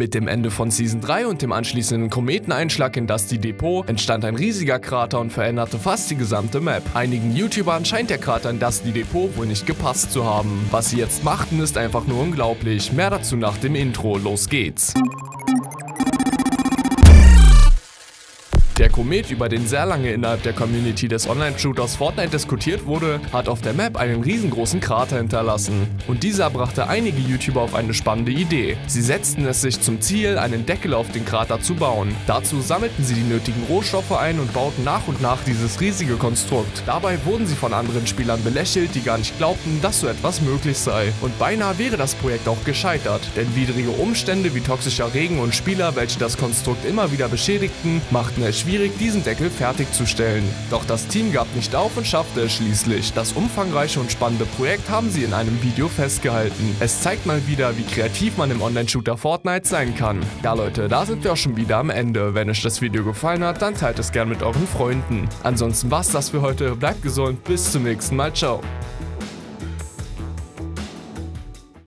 Mit dem Ende von Season 3 und dem anschließenden Kometeneinschlag in Dusty Depot entstand ein riesiger Krater und veränderte fast die gesamte Map. Einigen YouTubern scheint der Krater in Dusty Depot wohl nicht gepasst zu haben. Was sie jetzt machten, ist einfach nur unglaublich. Mehr dazu nach dem Intro, los geht's! Der Komet, über den sehr lange innerhalb der Community des Online-Shooters Fortnite diskutiert wurde, hat auf der Map einen riesengroßen Krater hinterlassen. Und dieser brachte einige YouTuber auf eine spannende Idee. Sie setzten es sich zum Ziel, einen Deckel auf den Krater zu bauen. Dazu sammelten sie die nötigen Rohstoffe ein und bauten nach und nach dieses riesige Konstrukt. Dabei wurden sie von anderen Spielern belächelt, die gar nicht glaubten, dass so etwas möglich sei. Und beinahe wäre das Projekt auch gescheitert, denn widrige Umstände wie toxischer Regen und Spieler, welche das Konstrukt immer wieder beschädigten, machten es schwierig, diesen Deckel fertigzustellen. Doch das Team gab nicht auf und schaffte es schließlich. Das umfangreiche und spannende Projekt haben sie in einem Video festgehalten. Es zeigt mal wieder, wie kreativ man im Online-Shooter Fortnite sein kann. Ja Leute, da sind wir auch schon wieder am Ende. Wenn euch das Video gefallen hat, dann teilt es gern mit euren Freunden. Ansonsten war's das für heute. Bleibt gesund, bis zum nächsten Mal. Ciao.